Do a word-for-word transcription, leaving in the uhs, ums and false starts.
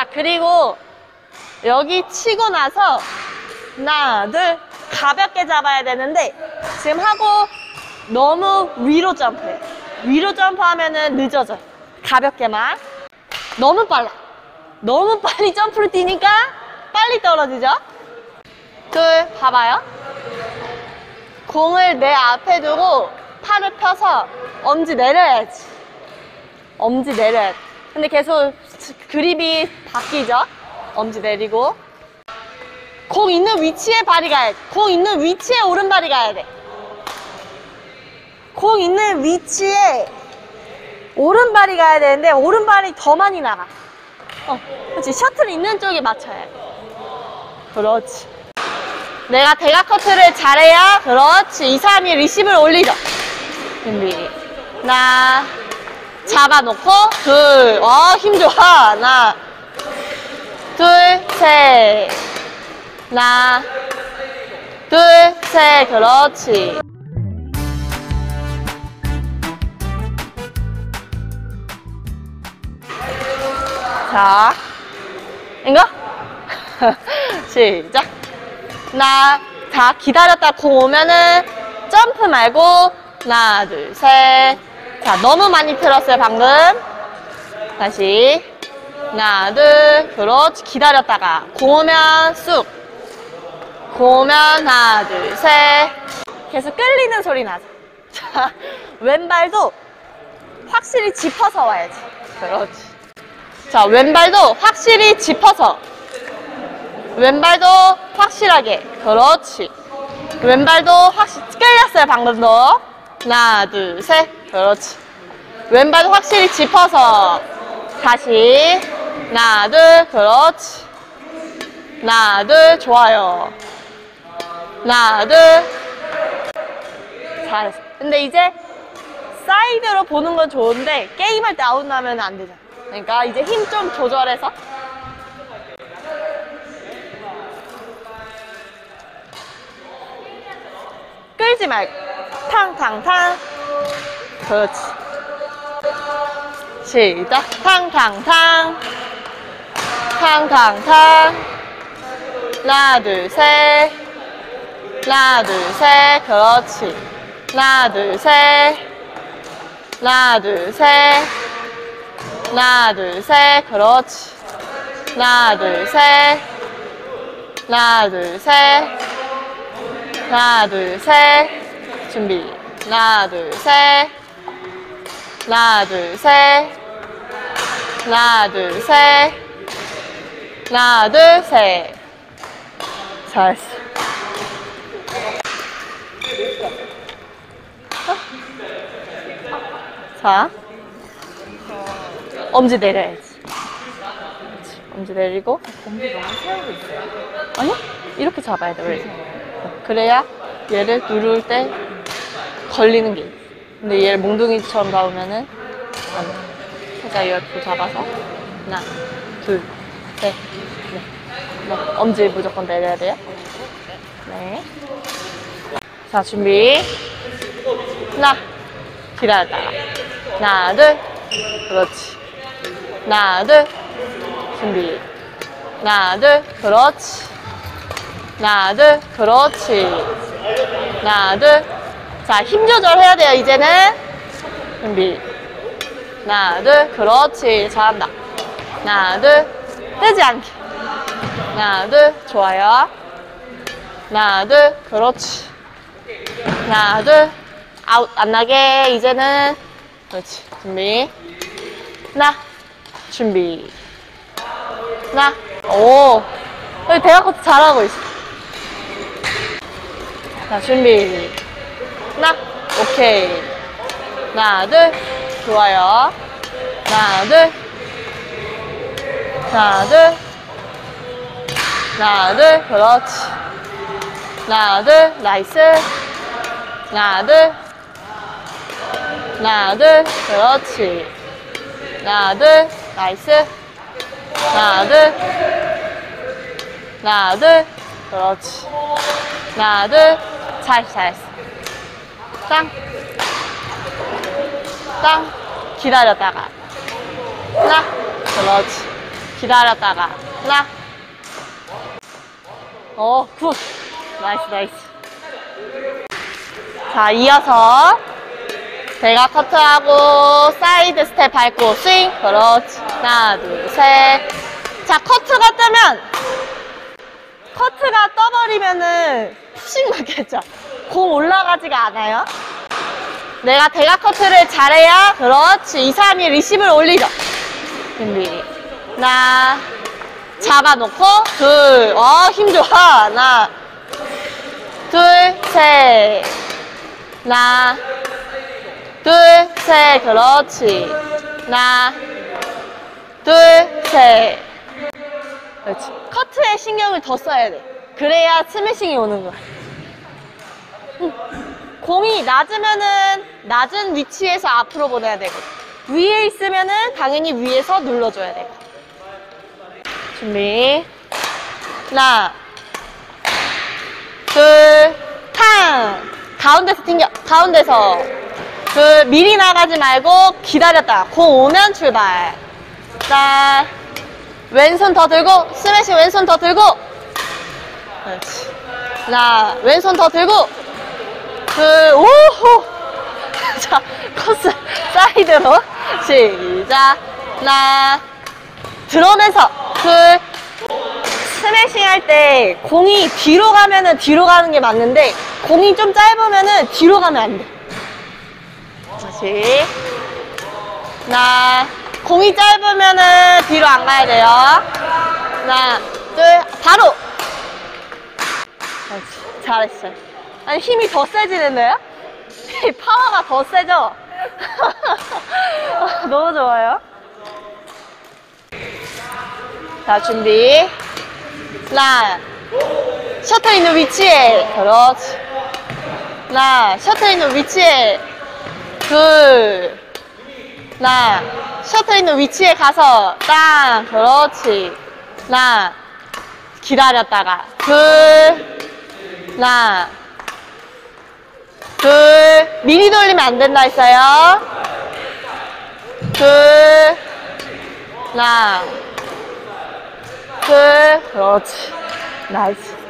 자, 그리고 여기 치고 나서 하나, 둘, 가볍게 잡아야 되는데 지금 하고 너무 위로 점프해. 위로 점프하면은 늦어져. 가볍게만. 너무 빨라. 너무 빨리 점프를 뛰니까 빨리 떨어지죠? 둘, 봐봐요. 공을 내 앞에 두고 팔을 펴서 엄지 내려야지. 엄지 내려야 돼. 근데 계속 그립이 바뀌죠? 엄지 내리고. 공 있는 위치에 발이 가야 돼. 공 있는 위치에 오른발이 가야 돼. 공 있는 위치에 오른발이 가야 되는데 오른발이 더 많이 나가. 어, 그렇지. 셔틀 있는 쪽에 맞춰야 돼. 그렇지. 내가 대각커트를 잘해야. 그렇지. 이 사람이 리시브를 올리죠. 준비. 하나, 잡아놓고 둘. 어, 힘 좋아. 하나, 둘, 셋. 하나, 둘, 셋. 그렇지. 자, 이거? 시작. 하나, 다 기다렸다 공 오면은 점프 말고 하나, 둘, 셋. 자, 너무 많이 틀었어요 방금. 다시 하나, 둘. 그렇지. 기다렸다가 공 오면 쑥. 공 오면 하나, 둘, 셋. 계속 끌리는 소리 나죠. 자, 왼발도 확실히 짚어서 와야지. 그렇지. 자, 왼발도 확실히 짚어서. 왼발도 확실하게. 그렇지. 왼발도 확실히 끌렸어요 방금도. 하나, 둘, 셋. 그렇지. 왼발도 확실히 짚어서. 다시 하나, 둘. 그렇지. 하나, 둘. 좋아요. 하나, 둘. 잘했어. 근데 이제 사이드로 보는 건 좋은데 게임할 때 아웃 나면 안 되잖아. 그러니까 이제 힘 좀 조절해서. 끌지 말고 탕탕탕. 그렇지. 시작. 탕탕탕 탕탕탕. 하나, 둘, 셋. 하나, 둘, 셋. 그렇지. 하나, 둘, 셋. 하나, 둘, 셋. 하나, 둘, 셋. 그렇지. 하나, 둘, 셋. 하나, 둘, 셋. 하나, 둘, 셋. 준비. 하나, 둘, 셋. 하나, 둘, 셋. 하나, 둘, 셋. 하나, 둘, 셋. 잘했어. 자. 엄지 내려야지. 그렇지. 엄지 내리고. 엄지 너무 세우고 있어요. 아니? 이렇게 잡아야 돼. 원래. 그래야 얘를 누를 때 걸리는 게 있어. 근데 얘를 몽둥이처럼 잡으면은 안 돼. 살짝 이렇게 잡아서 하나, 둘, 셋, 넷. 네. 엄지 무조건 내려야 돼요. 네. 자, 준비. 하나, 기다렸다가 하나, 둘. 그렇지. 하나, 둘. 준비. 하나, 둘. 그렇지. 하나, 둘. 그렇지. 하나, 둘. 자, 힘 조절해야 돼요 이제는. 준비. 하나, 둘. 그렇지. 잘한다. 하나, 둘. 뜨지 않게. 하나, 둘. 좋아요. 하나, 둘. 그렇지. 하나, 둘. 아웃 안 나게 이제는. 그렇지. 준비. 하나, 준비. 하나, 오. 여기 대각커트 잘하고 있어. 자, 준비. 하나, 오케이. 하나, 둘. 좋아요. 하나, 둘. 하나, 둘. 하나, 둘. 그렇지. 하나, 둘. 나이스. 하나, 둘. 하나, 둘. 그렇지. 하나, 둘. 나이스. 하나, 둘. 하나, 둘. 그렇지. 하나, 둘. 잘했어, 잘했어. 땅. 땅. 기다렸다가. 하나. 그렇지. 기다렸다가 하나. 어, 굿. 나이스, 나이스. 자, 이어서 배가 커트하고 사이드 스텝 밟고 스윙. 그렇지. 하나, 둘, 셋. 자, 커트가 뜨면, 커트가 떠버리면은 푸싱 맞겠죠? 공 올라가지가 않아요. 내가 대각 커트를 잘해야. 그렇지. 이, 삼, 이 리시브를 올리죠. 준비. 하나, 잡아놓고 둘. 어, 힘 좋아. 하나, 둘, 셋. 하나, 둘, 셋. 그렇지. 하나, 둘, 셋. 그렇지. 커트에 신경을 더 써야 돼. 그래야 스매싱이 오는 거야. 응. 공이 낮으면은 낮은 위치에서 앞으로 보내야 되고, 위에 있으면은 당연히 위에서 눌러줘야 되고. 준비. 하나, 둘, 탕. 가운데서 튕겨. 가운데서. 둘, 미리 나가지 말고 기다렸다. 공 오면 출발. 자, 왼손 더 들고, 스매시 왼손 더 들고. 그렇지. 하나, 왼손 더 들고. 둘, 오호! 자, 코스 사이드로. 시작. 하나, 들어오면서. 둘, 스매싱 할 때 공이 뒤로 가면은 뒤로 가는 게 맞는데, 공이 좀 짧으면은 뒤로 가면 안 돼. 다시. 하나, 공이 짧으면은 뒤로 안 가야 돼요. 하나, 둘, 바로! 잘했어요. 아니, 힘이 더 세지는데요? 파워가 더 세죠? 너무 좋아요. 자, 준비. 하나, 셔터 있는 위치에. 그렇지. 하나, 셔터 있는 위치에. 둘. 하나, 셔터 있는 위치에 가서 땅. 그렇지. 하나, 기다렸다가 둘. 하나, 둘. 미리 돌리면 안 된다 했어요. 둘. 하나, 둘. 그렇지. 나이스.